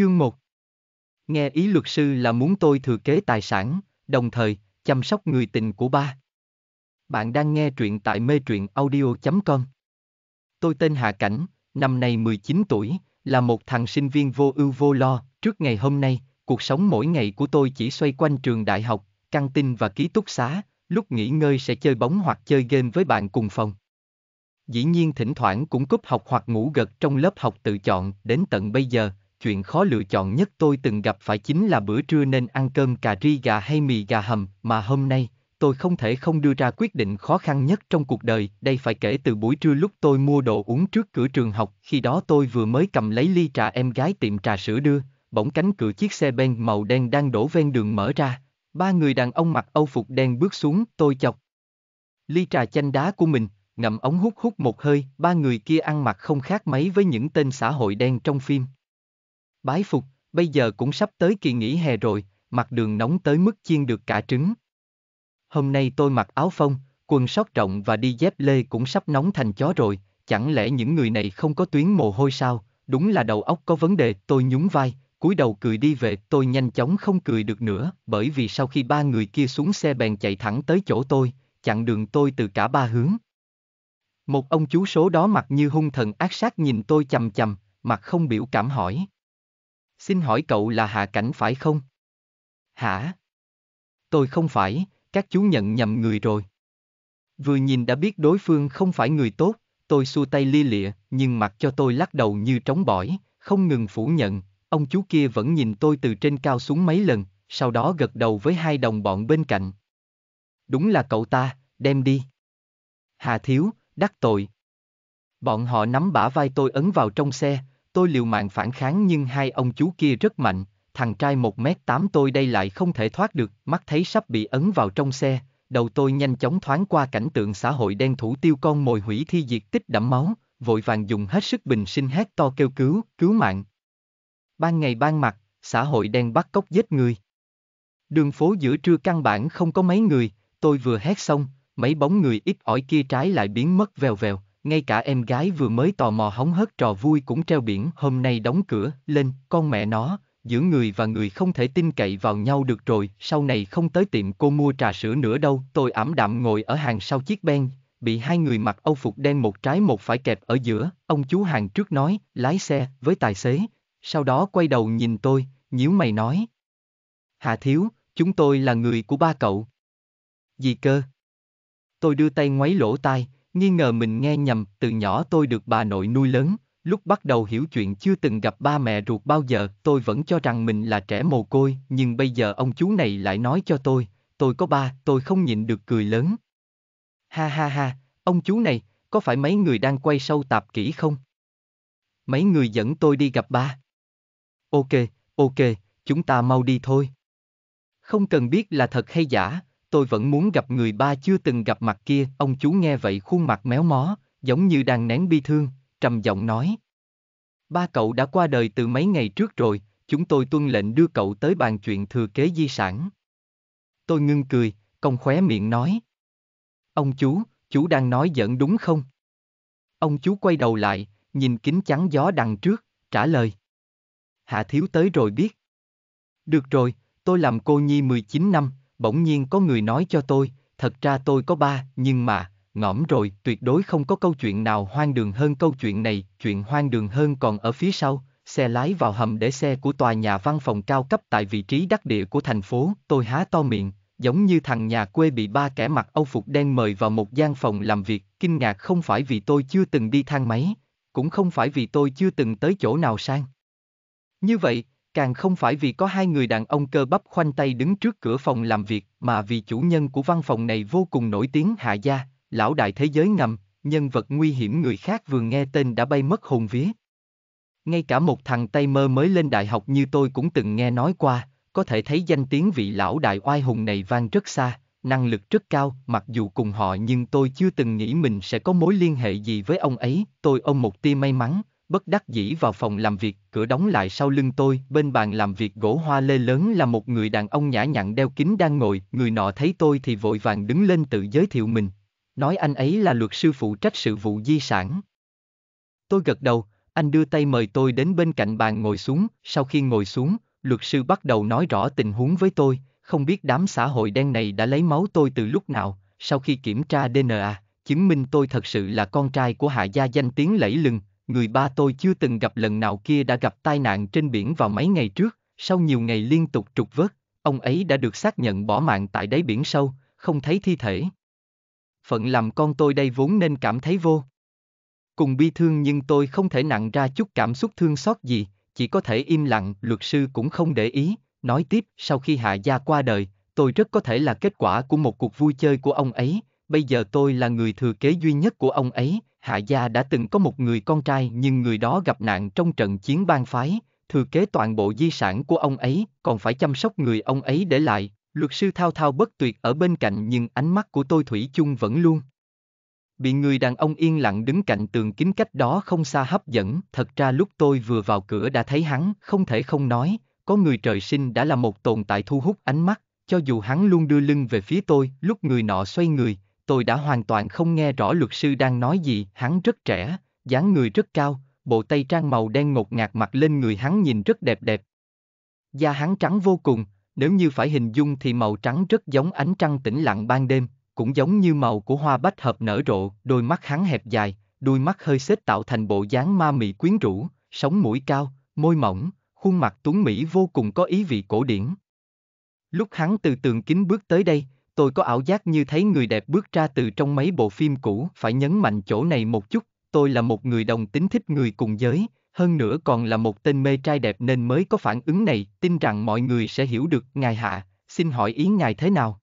Chương 1. Nghe ý luật sư là muốn tôi thừa kế tài sản, đồng thời chăm sóc người tình của ba. Bạn đang nghe truyện tại Mê Truyện Audio.com. Tôi tên Hạ Cảnh, năm nay 19 tuổi, là một thằng sinh viên vô ưu vô lo. Trước ngày hôm nay, cuộc sống mỗi ngày của tôi chỉ xoay quanh trường đại học, căng tin và ký túc xá, lúc nghỉ ngơi sẽ chơi bóng hoặc chơi game với bạn cùng phòng. Dĩ nhiên thỉnh thoảng cũng cúp học hoặc ngủ gật trong lớp học tự chọn. Đến tận bây giờ, chuyện khó lựa chọn nhất tôi từng gặp phải chính là bữa trưa nên ăn cơm cà ri gà hay mì gà hầm, mà hôm nay, tôi không thể không đưa ra quyết định khó khăn nhất trong cuộc đời. Đây phải kể từ buổi trưa lúc tôi mua đồ uống trước cửa trường học. Khi đó tôi vừa mới cầm lấy ly trà em gái tiệm trà sữa đưa, bỗng cánh cửa chiếc xe ben màu đen đang đổ ven đường mở ra. Ba người đàn ông mặc âu phục đen bước xuống. Tôi chọc ly trà chanh đá của mình, ngậm ống hút một hơi. Ba người kia ăn mặc không khác mấy với những tên xã hội đen trong phim. Bái phục, bây giờ cũng sắp tới kỳ nghỉ hè rồi, mặt đường nóng tới mức chiên được cả trứng. Hôm nay tôi mặc áo phông, quần sót rộng và đi dép lê cũng sắp nóng thành chó rồi. Chẳng lẽ những người này không có tuyến mồ hôi sao? Đúng là đầu óc có vấn đề. Tôi nhún vai, cúi đầu cười đi về. Tôi nhanh chóng không cười được nữa, bởi vì sau khi ba người kia xuống xe bèn chạy thẳng tới chỗ tôi, chặn đường tôi từ cả ba hướng. Một ông chú số đó mặt như hung thần ác sát nhìn tôi chằm chằm, mặt không biểu cảm hỏi: "Xin hỏi cậu là Hạ Cảnh phải không?" "Hả? Tôi không phải, các chú nhận nhầm người rồi." Vừa nhìn đã biết đối phương không phải người tốt, tôi xua tay lia lịa, nhưng mặc cho tôi lắc đầu như trống bỏi, không ngừng phủ nhận. Ông chú kia vẫn nhìn tôi từ trên cao xuống mấy lần, sau đó gật đầu với hai đồng bọn bên cạnh. "Đúng là cậu ta, đem đi. Hà thiếu, đắc tội." Bọn họ nắm bả vai tôi ấn vào trong xe. Tôi liều mạng phản kháng nhưng hai ông chú kia rất mạnh. Thằng trai 1m8 tôi đây lại không thể thoát được. Mắt thấy sắp bị ấn vào trong xe, đầu tôi nhanh chóng thoáng qua cảnh tượng xã hội đen thủ tiêu con mồi hủy thi diệt tích đẫm máu, vội vàng dùng hết sức bình sinh hét to kêu cứu, cứu mạng. Ban ngày ban mặt, xã hội đen bắt cóc giết người. Đường phố giữa trưa căn bản không có mấy người. Tôi vừa hét xong, mấy bóng người ít ỏi kia trái lại biến mất vèo vèo. Ngay cả em gái vừa mới tò mò hóng hớt trò vui cũng treo biển: "Hôm nay đóng cửa lên, con mẹ nó, giữa người và người không thể tin cậy vào nhau được rồi. Sau này không tới tiệm cô mua trà sữa nữa đâu." Tôi ảm đạm ngồi ở hàng sau chiếc ben, bị hai người mặc âu phục đen một trái một phải kẹp ở giữa. Ông chú hàng trước nói lái xe với tài xế, sau đó quay đầu nhìn tôi, nhíu mày nói: "Hạ thiếu, chúng tôi là người của ba cậu." "Gì cơ?" Tôi đưa tay ngoáy lỗ tai, nghi ngờ mình nghe nhầm. Từ nhỏ tôi được bà nội nuôi lớn, lúc bắt đầu hiểu chuyện chưa từng gặp ba mẹ ruột bao giờ. Tôi vẫn cho rằng mình là trẻ mồ côi, nhưng bây giờ ông chú này lại nói cho tôi có ba. Tôi không nhịn được cười lớn. "Ha ha ha, ông chú này, có phải mấy người đang quay sâu tạp kỹ không? Mấy người dẫn tôi đi gặp ba." Ok, chúng ta mau đi thôi." Không cần biết là thật hay giả, tôi vẫn muốn gặp người ba chưa từng gặp mặt kia. Ông chú nghe vậy khuôn mặt méo mó, giống như đang nén bi thương, trầm giọng nói: "Ba cậu đã qua đời từ mấy ngày trước rồi, chúng tôi tuân lệnh đưa cậu tới bàn chuyện thừa kế di sản." Tôi ngưng cười, cong khóe miệng nói: "Ông chú đang nói giỡn đúng không?" Ông chú quay đầu lại, nhìn kính chắn gió đằng trước, trả lời: "Hạ thiếu tới rồi biết." "Được rồi, tôi làm cô nhi 19 năm, bỗng nhiên có người nói cho tôi, thật ra tôi có ba, nhưng mà, ngõm rồi, tuyệt đối không có câu chuyện nào hoang đường hơn câu chuyện này." Chuyện hoang đường hơn còn ở phía sau. Xe lái vào hầm để xe của tòa nhà văn phòng cao cấp tại vị trí đắc địa của thành phố. Tôi há to miệng, giống như thằng nhà quê bị ba kẻ mặc âu phục đen mời vào một gian phòng làm việc. Kinh ngạc không phải vì tôi chưa từng đi thang máy, cũng không phải vì tôi chưa từng tới chỗ nào sang như vậy, càng không phải vì có hai người đàn ông cơ bắp khoanh tay đứng trước cửa phòng làm việc, mà vì chủ nhân của văn phòng này vô cùng nổi tiếng, Hạ Gia, lão đại thế giới ngầm, nhân vật nguy hiểm người khác vừa nghe tên đã bay mất hồn vía. Ngay cả một thằng tay mơ mới lên đại học như tôi cũng từng nghe nói qua, có thể thấy danh tiếng vị lão đại oai hùng này vang rất xa, năng lực rất cao. Mặc dù cùng họ nhưng tôi chưa từng nghĩ mình sẽ có mối liên hệ gì với ông ấy. Tôi ôm một tia may mắn, bất đắc dĩ vào phòng làm việc, cửa đóng lại sau lưng tôi. Bên bàn làm việc gỗ hoa lê lớn là một người đàn ông nhã nhặn đeo kính đang ngồi. Người nọ thấy tôi thì vội vàng đứng lên tự giới thiệu mình, nói anh ấy là luật sư phụ trách sự vụ di sản. Tôi gật đầu, Anh đưa tay mời tôi đến bên cạnh bàn ngồi xuống. Sau khi ngồi xuống, luật sư bắt đầu nói rõ tình huống với tôi. Không biết đám xã hội đen này đã lấy máu tôi từ lúc nào. Sau khi kiểm tra DNA, chứng minh tôi thật sự là con trai của Hạ Gia danh tiếng lẫy lừng. Người ba tôi chưa từng gặp lần nào kia đã gặp tai nạn trên biển vào mấy ngày trước. Sau nhiều ngày liên tục trục vớt, ông ấy đã được xác nhận bỏ mạng tại đáy biển sâu, không thấy thi thể. Phận làm con tôi đây vốn nên cảm thấy vô cùng bi thương, nhưng tôi không thể nặng ra chút cảm xúc thương xót gì, chỉ có thể im lặng. Luật sư cũng không để ý, nói tiếp, sau khi Hạ Gia qua đời, tôi rất có thể là kết quả của một cuộc vui chơi của ông ấy. Bây giờ tôi là người thừa kế duy nhất của ông ấy. Hạ Gia đã từng có một người con trai, nhưng người đó gặp nạn trong trận chiến bang phái, thừa kế toàn bộ di sản của ông ấy, còn phải chăm sóc người ông ấy để lại. Luật sư thao thao bất tuyệt ở bên cạnh, nhưng ánh mắt của tôi thủy chung vẫn luôn bị người đàn ông yên lặng đứng cạnh tường kính cách đó không xa hấp dẫn. Thật ra lúc tôi vừa vào cửa đã thấy hắn, không thể không nói, có người trời sinh đã là một tồn tại thu hút ánh mắt, cho dù hắn luôn đưa lưng về phía tôi. Lúc người nọ xoay người, tôi đã hoàn toàn không nghe rõ luật sư đang nói gì. Hắn rất trẻ, dáng người rất cao, bộ tây trang màu đen ngột ngạt mặc lên người hắn nhìn rất đẹp. Da hắn trắng vô cùng, nếu như phải hình dung thì màu trắng rất giống ánh trăng tĩnh lặng ban đêm, cũng giống như màu của hoa bách hợp nở rộ. Đôi mắt hắn hẹp dài, đuôi mắt hơi xếp tạo thành bộ dáng ma mị quyến rũ, sống mũi cao, môi mỏng, khuôn mặt tuấn mỹ vô cùng có ý vị cổ điển. Lúc hắn từ tường kính bước tới đây, tôi có ảo giác như thấy người đẹp bước ra từ trong mấy bộ phim cũ. Phải nhấn mạnh chỗ này một chút, tôi là một người đồng tính thích người cùng giới, hơn nữa còn là một tên mê trai đẹp nên mới có phản ứng này. Tin rằng mọi người sẽ hiểu được. Ngài Hạ, xin hỏi ý ngài thế nào?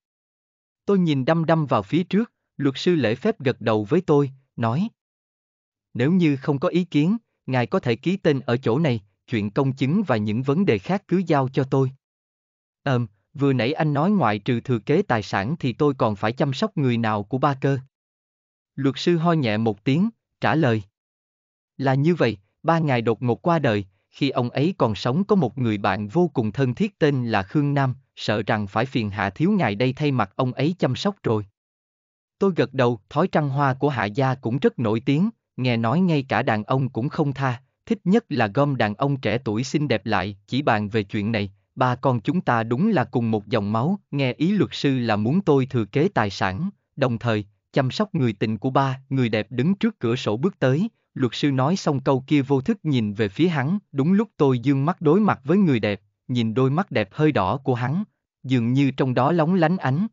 Tôi nhìn đăm đăm vào phía trước, luật sư lễ phép gật đầu với tôi, nói: Nếu như không có ý kiến, ngài có thể ký tên ở chỗ này, chuyện công chứng và những vấn đề khác cứ giao cho tôi. Vừa nãy anh nói ngoại trừ thừa kế tài sản thì tôi còn phải chăm sóc người nào của ba cơ? Luật sư ho nhẹ một tiếng, trả lời: Là như vậy, ba ngài đột ngột qua đời, khi ông ấy còn sống có một người bạn vô cùng thân thiết tên là Khương Nam, sợ rằng phải phiền Hạ thiếu ngài đây thay mặt ông ấy chăm sóc rồi. Tôi gật đầu. Thói trăng hoa của Hạ Gia cũng rất nổi tiếng, nghe nói ngay cả đàn ông cũng không tha, thích nhất là gom đàn ông trẻ tuổi xinh đẹp lại. Chỉ bàn về chuyện này, ba con chúng ta đúng là cùng một dòng máu. Nghe ý luật sư là muốn tôi thừa kế tài sản, đồng thời chăm sóc người tình của ba. Người đẹp đứng trước cửa sổ bước tới. Luật sư nói xong câu kia vô thức nhìn về phía hắn. Đúng lúc tôi dương mắt đối mặt với người đẹp, nhìn đôi mắt đẹp hơi đỏ của hắn, dường như trong đó lóng lánh ánh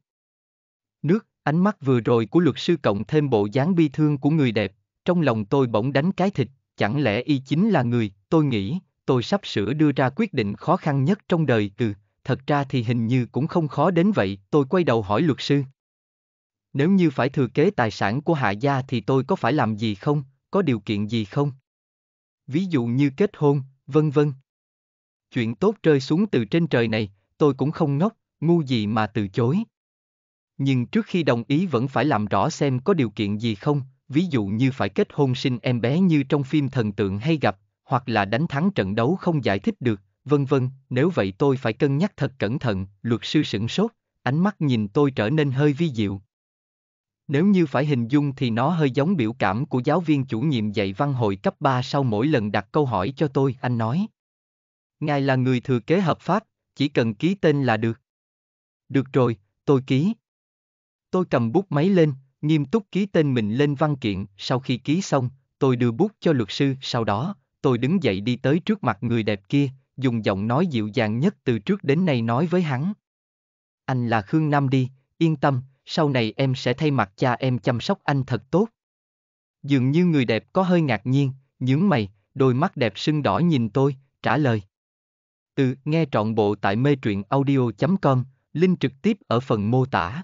nước. Ánh mắt vừa rồi của luật sư cộng thêm bộ dáng bi thương của người đẹp, trong lòng tôi bỗng đánh cái thịt. Chẳng lẽ y chính là người? Tôi nghĩ tôi sắp sửa đưa ra quyết định khó khăn nhất trong đời. Thật ra thì hình như cũng không khó đến vậy. Tôi quay đầu hỏi luật sư: Nếu như phải thừa kế tài sản của Hạ Gia thì tôi có phải làm gì không? Có điều kiện gì không? Ví dụ như kết hôn, vân vân. Chuyện tốt rơi xuống từ trên trời này, tôi cũng không ngốc, ngu gì mà từ chối. Nhưng trước khi đồng ý vẫn phải làm rõ xem có điều kiện gì không, ví dụ như phải kết hôn sinh em bé như trong phim thần tượng hay gặp, hoặc là đánh thắng trận đấu không giải thích được, vân vân. Nếu vậy tôi phải cân nhắc thật cẩn thận. Luật sư sửng sốt, ánh mắt nhìn tôi trở nên hơi vi diệu. Nếu như phải hình dung thì nó hơi giống biểu cảm của giáo viên chủ nhiệm dạy văn hồi cấp 3 sau mỗi lần đặt câu hỏi cho tôi. Anh nói: Ngài là người thừa kế hợp pháp, chỉ cần ký tên là được. Được rồi, tôi ký. Tôi cầm bút máy lên, nghiêm túc ký tên mình lên văn kiện. Sau khi ký xong, tôi đưa bút cho luật sư. Sau đó, tôi đứng dậy đi tới trước mặt người đẹp kia, dùng giọng nói dịu dàng nhất từ trước đến nay nói với hắn: Anh là Khương Nam đi, yên tâm, sau này em sẽ thay mặt cha em chăm sóc anh thật tốt. Dường như người đẹp có hơi ngạc nhiên, nhướng mày, đôi mắt đẹp sưng đỏ nhìn tôi, trả lời. Nghe trọn bộ tại mê truyện audio.com, link trực tiếp ở phần mô tả.